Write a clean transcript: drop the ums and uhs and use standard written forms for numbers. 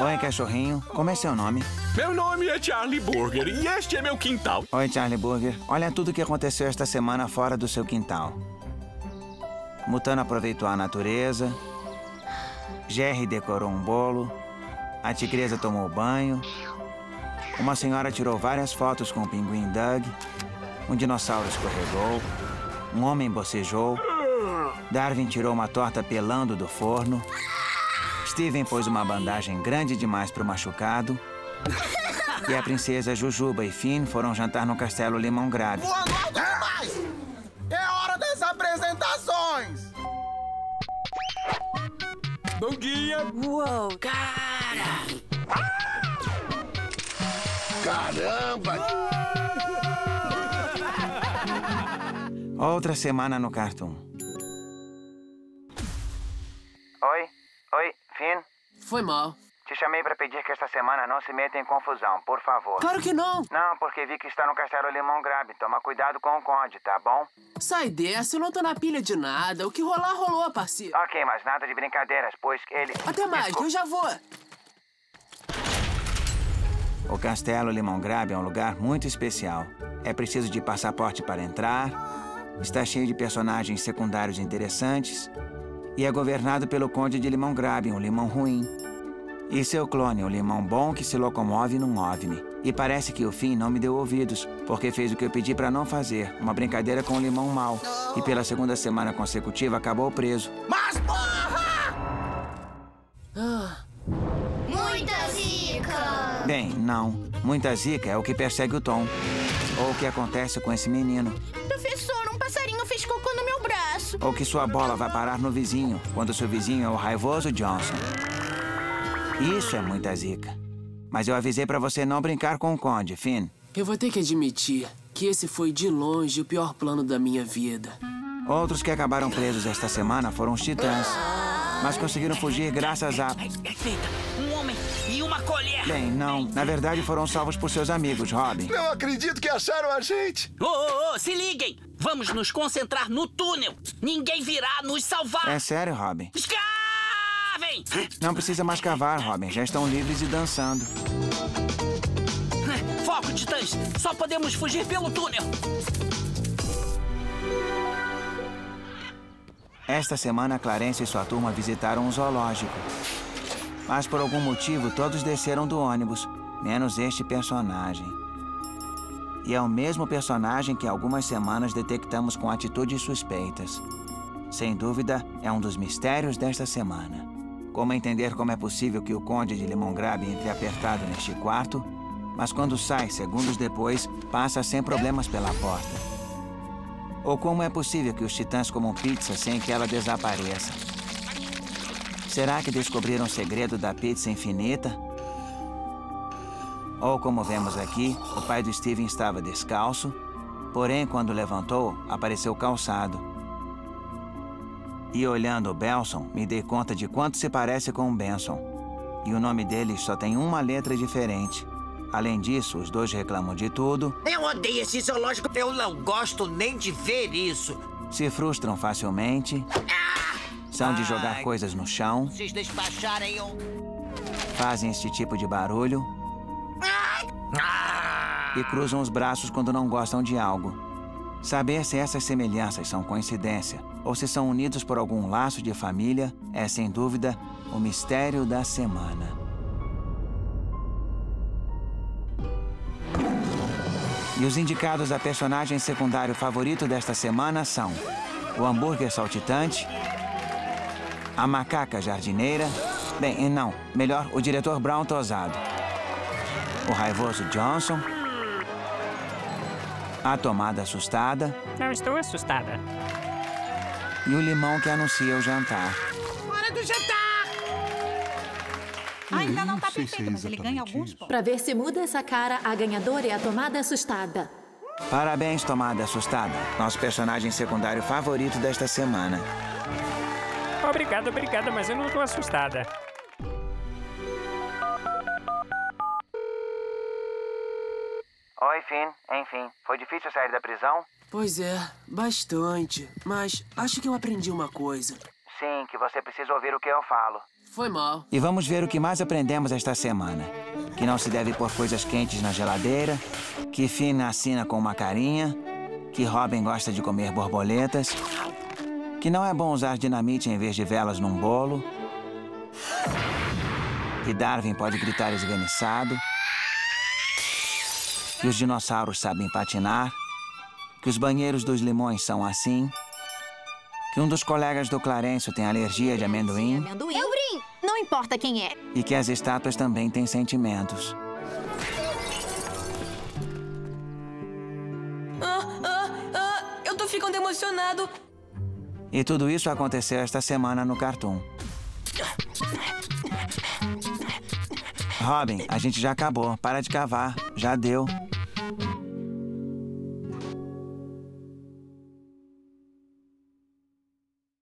Oi, cachorrinho. Como é seu nome? Meu nome é Charlie Burger e este é meu quintal. Oi, Charlie Burger. Olha tudo o que aconteceu esta semana fora do seu quintal. Mutana aproveitou a natureza. Jerry decorou um bolo. A tigresa tomou banho. Uma senhora tirou várias fotos com o pinguim Doug. Um dinossauro escorregou. Um homem bocejou. Darwin tirou uma torta pelando do forno. Steven pôs uma bandagem grande demais para o machucado. E a princesa Jujuba e Finn foram jantar no Castelo Lemongrab. Não aguardo mais! É hora das apresentações! Bom dia! Uou, cara! Caramba! Outra semana no Cartoon. Oi, Finn? Foi mal. Te chamei pra pedir que esta semana não se meta em confusão, por favor. Claro que não! Não, porque vi que está no Castelo Lemongrab. Toma cuidado com o Conde, tá bom? Sai dessa, eu não tô na pilha de nada. O que rolar, rolou, parceiro. Ok, mas nada de brincadeiras, pois ele... Até mais, que eu já vou. O Castelo Lemongrab é um lugar muito especial. É preciso de passaporte para entrar... Está cheio de personagens secundários interessantes e é governado pelo Conde de Lemongrab, um limão ruim. E seu clone, um limão bom que se locomove num OVNI. E parece que o Finn não me deu ouvidos, porque fez o que eu pedi para não fazer, uma brincadeira com o limão mau. E pela segunda semana consecutiva acabou preso. Mas porra! Muita zica! Bem, não. Muita zica é o que persegue o Tom. Ou o que acontece com esse menino. Professor, um passarinho fez cocô no meu braço. Ou que sua bola vai parar no vizinho, quando seu vizinho é o raivoso Johnson. Isso é muita zica. Mas eu avisei pra você não brincar com o Conde, Finn. Eu vou ter que admitir que esse foi de longe o pior plano da minha vida. Outros que acabaram presos esta semana foram os titãs. Mas conseguiram fugir graças a... Um homem e uma colher. Bem, não. Na verdade, foram salvos por seus amigos, Robin. Não acredito que acharam a gente. Se liguem. Vamos nos concentrar no túnel. Ninguém virá nos salvar. É sério, Robin. Escavem! Não precisa mais cavar, Robin. Já estão livres e dançando. Foco, titãs. Só podemos fugir pelo túnel. Esta semana, Clarence e sua turma visitaram um zoológico. Mas por algum motivo, todos desceram do ônibus, menos este personagem. E é o mesmo personagem que há algumas semanas detectamos com atitudes suspeitas. Sem dúvida, é um dos mistérios desta semana. Como entender como é possível que o Conde de Lemongrab entre apertado neste quarto, mas quando sai, segundos depois, passa sem problemas pela porta. Ou como é possível que os titãs comam pizza sem que ela desapareça? Será que descobriram o segredo da pizza infinita? Ou, como vemos aqui, o pai do Steven estava descalço, porém, quando levantou, apareceu calçado. E olhando o Belson, me dei conta de quanto se parece com o Benson. E o nome dele só tem uma letra diferente. Além disso, os dois reclamam de tudo. Eu odeio esse zoológico. Eu não gosto nem de ver isso. Se frustram facilmente. São de jogar coisas no chão. Se despacharem eu... Fazem este tipo de barulho. E cruzam os braços quando não gostam de algo. Saber se essas semelhanças são coincidência ou se são unidos por algum laço de família é, sem dúvida, o mistério da semana. E os indicados a personagem secundário favorito desta semana são... o hambúrguer saltitante... a macaca jardineira... Bem, não. Melhor, o diretor Brown tosado... o raivoso Johnson... a tomada assustada... Não estou assustada... e o limão que anuncia o jantar. Hora do jantar! Ainda não tá perfeito, mas ele ganha alguns pontos. Pra ver se muda essa cara, a ganhadora é a Tomada Assustada. Parabéns, Tomada Assustada. Nosso personagem secundário favorito desta semana. Obrigada, obrigada, mas eu não tô assustada. Oi, Finn. Enfim, foi difícil sair da prisão? Pois é, bastante. Mas acho que eu aprendi uma coisa. Sim, que você precisa ouvir o que eu falo. Foi mal. E vamos ver o que mais aprendemos esta semana. Que não se deve pôr coisas quentes na geladeira, que Finn assina com uma carinha, que Robin gosta de comer borboletas, que não é bom usar dinamite em vez de velas num bolo, que Darwin pode gritar esganiçado, que os dinossauros sabem patinar, que os banheiros dos limões são assim, que um dos colegas do Clarence tem alergia de amendoim. Eu brinco! Não importa quem é. E que as estátuas também têm sentimentos. Eu tô ficando emocionado. E tudo isso aconteceu esta semana no Cartoon. Robin, a gente já acabou. Para de cavar. Já deu.